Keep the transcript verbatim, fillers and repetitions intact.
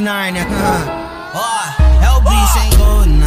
nine. Uh, oh, L B ain't golden.